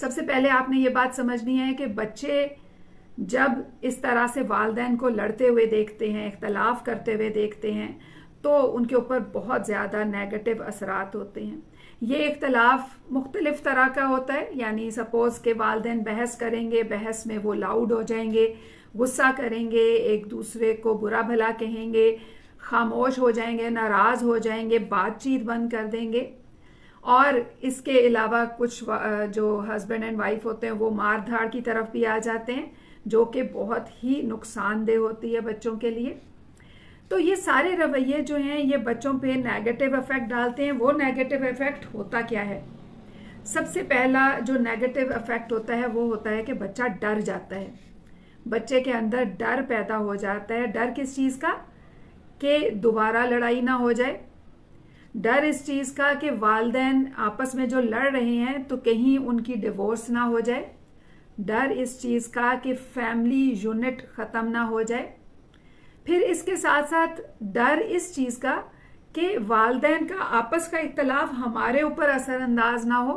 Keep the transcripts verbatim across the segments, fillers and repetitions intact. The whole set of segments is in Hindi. सबसे पहले आपने ये बात समझनी है कि बच्चे जब इस तरह से वालिदैन को लड़ते हुए देखते हैं, इख्तलाफ करते हुए देखते हैं, तो उनके ऊपर बहुत ज़्यादा नेगेटिव असरात होते हैं। ये इख्तलाफ मुख्तलिफ तरह का होता है, यानी सपोज़ के वालिदैन बहस करेंगे, बहस में वो लाउड हो जाएंगे, गुस्सा करेंगे, एक दूसरे को बुरा भला कहेंगे, खामोश हो जाएंगे, नाराज़ हो जाएंगे, बातचीत बंद कर देंगे। और इसके अलावा कुछ जो हस्बैंड एंड वाइफ होते हैं वो मार धाड़ की तरफ भी आ जाते हैं, जो कि बहुत ही नुकसानदेह होती है बच्चों के लिए। तो ये सारे रवैये जो हैं ये बच्चों पे नेगेटिव इफेक्ट डालते हैं। वो नेगेटिव इफेक्ट होता क्या है? सबसे पहला जो नेगेटिव इफेक्ट होता है वो होता है कि बच्चा डर जाता है, बच्चे के अंदर डर पैदा हो जाता है। डर किस चीज़ का? कि दोबारा लड़ाई ना हो जाए, डर इस चीज़ का कि वालिदैन आपस में जो लड़ रहे हैं तो कहीं उनकी डिवोर्स ना हो जाए, डर इस चीज़ का कि फैमिली यूनिट ख़त्म ना हो जाए। फिर इसके साथ साथ डर इस चीज़ का कि वालिदैन का आपस का इख्तलाफ हमारे ऊपर असरअंदाज ना हो,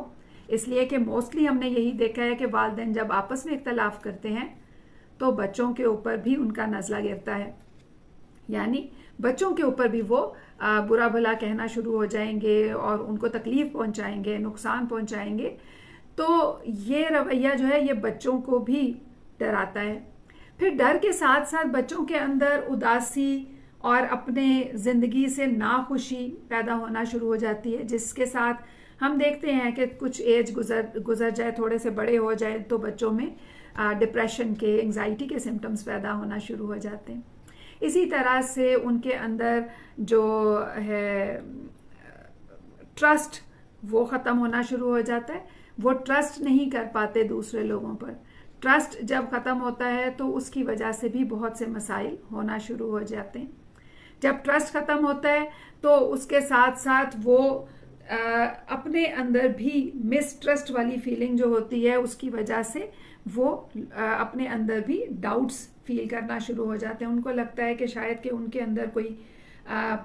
इसलिए कि मोस्टली हमने यही देखा है कि वालिदैन जब आपस में इख्तलाफ करते हैं तो बच्चों के ऊपर भी उनका नज़ला गिरता है, यानी बच्चों के ऊपर भी वो बुरा भला कहना शुरू हो जाएंगे और उनको तकलीफ़ पहुंचाएंगे, नुकसान पहुंचाएंगे। तो ये रवैया जो है ये बच्चों को भी डराता है। फिर डर के साथ साथ बच्चों के अंदर उदासी और अपने ज़िंदगी से नाखुशी पैदा होना शुरू हो जाती है, जिसके साथ हम देखते हैं कि कुछ एज गुजर गुजर जाए, थोड़े से बड़े हो जाए, तो बच्चों में डिप्रेशन के, एंग्जाइटी के सिम्टम्स पैदा होना शुरू हो जाते हैं। इसी तरह से उनके अंदर जो है ट्रस्ट वो ख़त्म होना शुरू हो जाता है, वो ट्रस्ट नहीं कर पाते दूसरे लोगों पर। ट्रस्ट जब ख़त्म होता है तो उसकी वजह से भी बहुत से मसाइल होना शुरू हो जाते हैं। जब ट्रस्ट ख़त्म होता है तो उसके साथ साथ वो आ, अपने अंदर भी मिसट्रस्ट वाली फीलिंग जो होती है उसकी वजह से वो आ, अपने अंदर भी डाउट्स फील करना शुरू हो जाते हैं। उनको लगता है कि शायद कि उनके अंदर कोई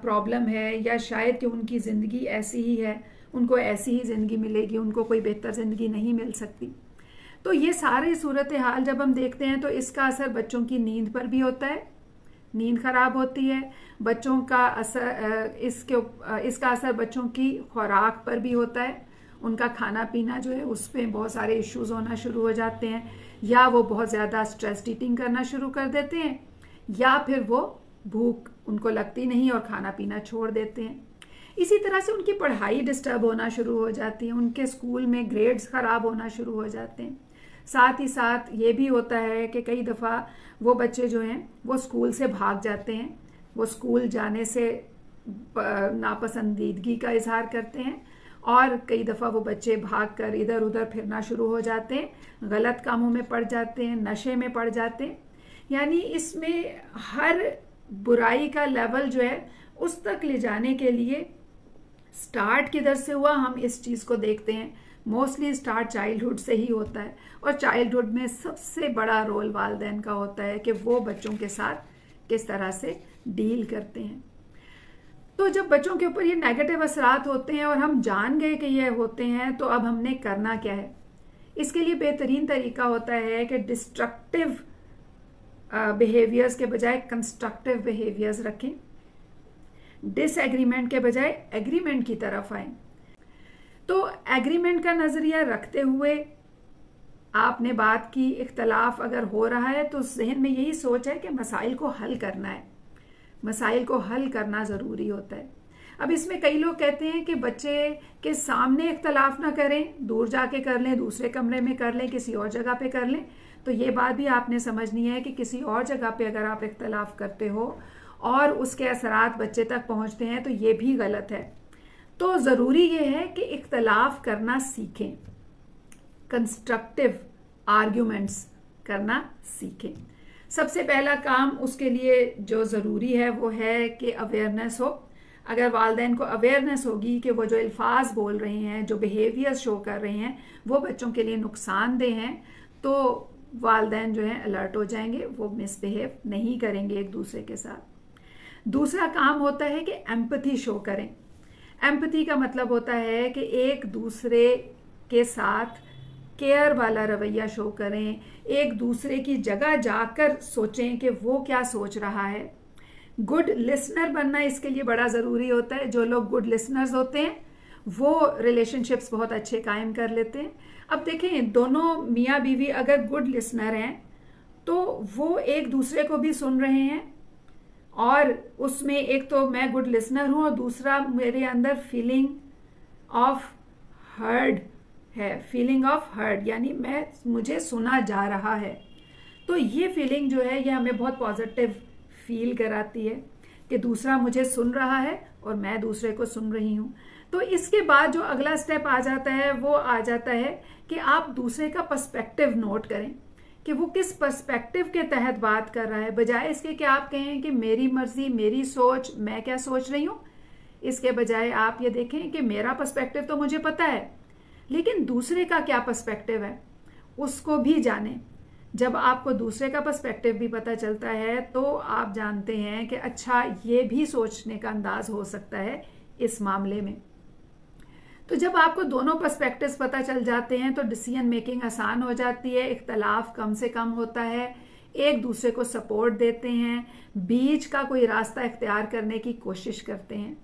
प्रॉब्लम है, या शायद कि उनकी ज़िंदगी ऐसी ही है, उनको ऐसी ही ज़िंदगी मिलेगी, उनको कोई बेहतर ज़िंदगी नहीं मिल सकती। तो ये सारे सूरत हाल जब हम देखते हैं तो इसका असर बच्चों की नींद पर भी होता है, नींद ख़राब होती है। बच्चों का असर इसके इसका असर बच्चों की खुराक पर भी होता है, उनका खाना पीना जो है उस पर बहुत सारे इश्यूज़ होना शुरू हो जाते हैं, या वो बहुत ज़्यादा स्ट्रेस ईटिंग करना शुरू कर देते हैं, या फिर वो भूख उनको लगती नहीं और खाना पीना छोड़ देते हैं। इसी तरह से उनकी पढ़ाई डिस्टर्ब होना शुरू हो जाती है, उनके स्कूल में ग्रेड्स ख़राब होना शुरू हो जाते हैं। साथ ही साथ ये भी होता है कि कई दफ़ा वो बच्चे जो हैं वो स्कूल से भाग जाते हैं, वो स्कूल जाने से नापसंदीदगी का इजहार करते हैं, और कई दफ़ा वो बच्चे भागकर इधर उधर फिरना शुरू हो जाते हैं, गलत कामों में पड़ जाते हैं, नशे में पड़ जाते हैं। यानी इसमें हर बुराई का लेवल जो है उस तक ले जाने के लिए स्टार्ट किधर से हुआ, हम इस चीज़ को देखते हैं। मोस्टली स्टार्ट चाइल्डहुड से ही होता है, और चाइल्डहुड में सबसे बड़ा रोल वालिदैन का होता है कि वो बच्चों के साथ किस तरह से डील करते हैं। तो जब बच्चों के ऊपर ये नेगेटिव असरात होते हैं और हम जान गए कि ये होते हैं, तो अब हमने करना क्या है? इसके लिए बेहतरीन तरीका होता है कि डिस्ट्रक्टिव बिहेवियर्स के बजाय कंस्ट्रक्टिव बिहेवियर्स रखें, डिसएग्रीमेंट के बजाय एग्रीमेंट की तरफ आएं। तो एग्रीमेंट का नज़रिया रखते हुए आपने बात की, इख्तलाफ अगर हो रहा है तो जहन में यही सोच है कि मसाइल को हल करना है, मसाइल को हल करना ज़रूरी होता है। अब इसमें कई लोग कहते हैं कि बच्चे के सामने इख्तलाफ ना करें, दूर जाके कर लें, दूसरे कमरे में कर लें, किसी और जगह पे कर लें। तो ये बात भी आपने समझनी है कि किसी और जगह पे अगर आप इख्तलाफ करते हो और उसके असरात बच्चे तक पहुँचते हैं तो ये भी गलत है। तो ज़रूरी ये है कि इख्तलाफ करना सीखें, कंस्ट्रक्टिव आर्ग्यूमेंट्स करना सीखें। सबसे पहला काम उसके लिए जो ज़रूरी है वो है कि अवेयरनेस हो। अगर वालिदैन को अवेयरनेस होगी कि वो जो अल्फाज बोल रहे हैं, जो बिहेवियर शो कर रहे हैं, वो बच्चों के लिए नुकसानदेह हैं, तो वालिदैन जो है अलर्ट हो जाएंगे, वो मिसबिहेव नहीं करेंगे एक दूसरे के साथ। दूसरा काम होता है कि एम्पैथी शो करें। एम्पैथी का मतलब होता है कि एक दूसरे के साथ केयर वाला रवैया शो करें, एक दूसरे की जगह जाकर सोचें कि वो क्या सोच रहा है। गुड लिसनर बनना इसके लिए बड़ा ज़रूरी होता है। जो लोग गुड लिसनर्स होते हैं वो रिलेशनशिप्स बहुत अच्छे कायम कर लेते हैं। अब देखें, दोनों मियाँ बीवी अगर गुड लिसनर हैं तो वो एक दूसरे को भी सुन रहे हैं, और उसमें एक तो मैं गुड लिसनर हूँ और दूसरा मेरे अंदर फीलिंग ऑफ हर्ड है, फीलिंग ऑफ हर्ड यानी मैं मुझे सुना जा रहा है। तो ये फीलिंग जो है ये हमें बहुत पॉजिटिव फील कराती है कि दूसरा मुझे सुन रहा है और मैं दूसरे को सुन रही हूँ। तो इसके बाद जो अगला स्टेप आ जाता है वो आ जाता है कि आप दूसरे का पर्सपेक्टिव नोट करें कि वो किस पर्सपेक्टिव के तहत बात कर रहा है, बजाय इसके कि आप कहें कि मेरी मर्जी, मेरी सोच, मैं क्या सोच रही हूँ। इसके बजाय आप ये देखें कि मेरा पर्सपेक्टिव तो मुझे पता है, लेकिन दूसरे का क्या पर्सपेक्टिव है उसको भी जानें। जब आपको दूसरे का पर्सपेक्टिव भी पता चलता है तो आप जानते हैं कि अच्छा, ये भी सोचने का अंदाज़ हो सकता है इस मामले में। तो जब आपको दोनों पर्सपेक्टिव्स पता चल जाते हैं तो डिसीजन मेकिंग आसान हो जाती है, इख्तलाफ कम से कम होता है, एक दूसरे को सपोर्ट देते हैं, बीच का कोई रास्ता इख्तियार करने की कोशिश करते हैं।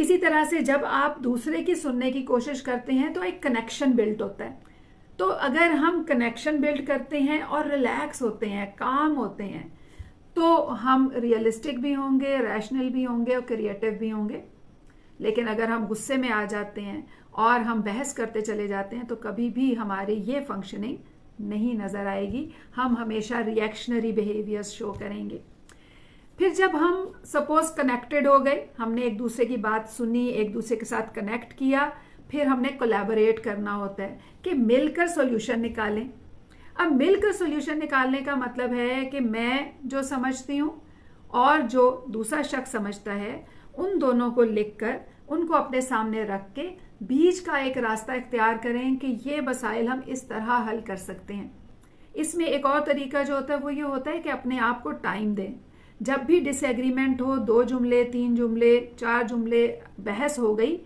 इसी तरह से जब आप दूसरे की सुनने की कोशिश करते हैं तो एक कनेक्शन बिल्ड होता है। तो अगर हम कनेक्शन बिल्ड करते हैं और रिलैक्स होते हैं, काम होते हैं, तो हम रियलिस्टिक भी होंगे, रैशनल भी होंगे और क्रिएटिव भी होंगे। लेकिन अगर हम गुस्से में आ जाते हैं और हम बहस करते चले जाते हैं तो कभी भी हमारे ये फंक्शनिंग नहीं नज़र आएगी, हम हमेशा रिएक्शनरी बिहेवियर्स शो करेंगे। फिर जब हम सपोज कनेक्टेड हो गए, हमने एक दूसरे की बात सुनी, एक दूसरे के साथ कनेक्ट किया, फिर हमने कोलैबोरेट करना होता है कि मिलकर सॉल्यूशन निकालें। अब मिलकर सॉल्यूशन निकालने का मतलब है कि मैं जो समझती हूँ और जो दूसरा शख्स समझता है उन दोनों को लिखकर उनको अपने सामने रख के बीच का एक रास्ता इख्तियार करें कि ये मसाइल हम इस तरह हल कर सकते हैं। इसमें एक और तरीका जो होता है वो ये होता है कि अपने आप को टाइम दें। जब भी डिसएग्रीमेंट हो, दो जुमले, तीन जुमले, चार जुमले बहस हो गई,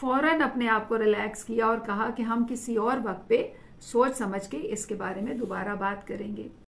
फौरन अपने आप को रिलैक्स किया और कहा कि हम किसी और वक्त पे सोच समझ के इसके बारे में दोबारा बात करेंगे।